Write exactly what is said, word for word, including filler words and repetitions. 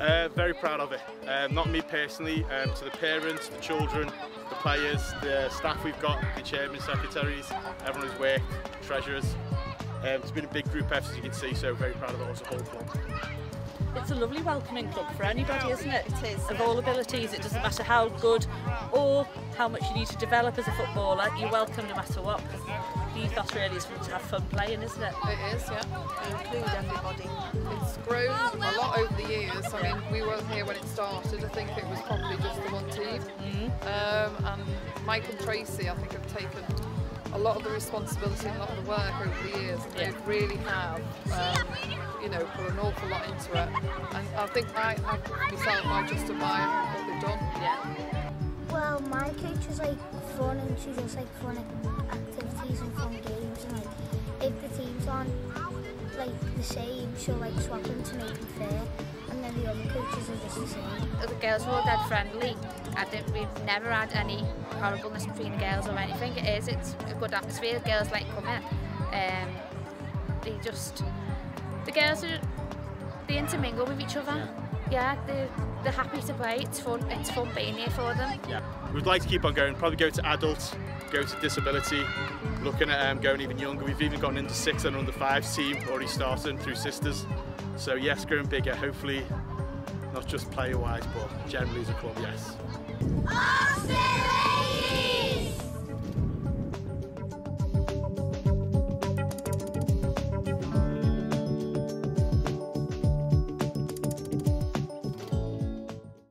Uh, very proud of it. Um, not me personally, um, to the parents, the children, the players, the staff we've got, the chairman, secretaries, everyone who's worked, treasurers. Um, it's been a big group effort, as you can see, so very proud of it as a whole club. It's a lovely welcoming club for anybody, isn't it? It is. Of all abilities, it doesn't matter how good or how much you need to develop as a footballer, you're welcome no matter what. The ethos really is fun to have fun playing, isn't it? It is, yeah. And include everybody. It's grown a lot over the years. I mean, we weren't here when it started. I think it was probably just the one team. Mm-hmm. um, and Mike and Tracy, I think, have taken a lot of the responsibility and a lot of the work over the years. They yeah. really have. Um, you know, put an awful lot into it, and I think I, I myself I just admire what they've done. Yeah. Well, my coach was like fun, and she does like fun activities and fun games, and like if the teams aren't like the same, she'll like swap them to make them fair, and then the other coaches are just the same. The girls were all dead friendly. I think we've never had any horribleness between the girls or anything. It is, it's a good atmosphere. The girls like coming. Um, they just. The girls are, they intermingle with each other. Yeah, they're, they're happy to play. It's fun. It's fun being here for them. Yeah, we'd like to keep on going. Probably go to adults, go to disability. Looking at um, going even younger. We've even got an under six and under five team already starting through sisters. So yes, growing bigger. Hopefully, not just player wise, but generally as a club. Yes.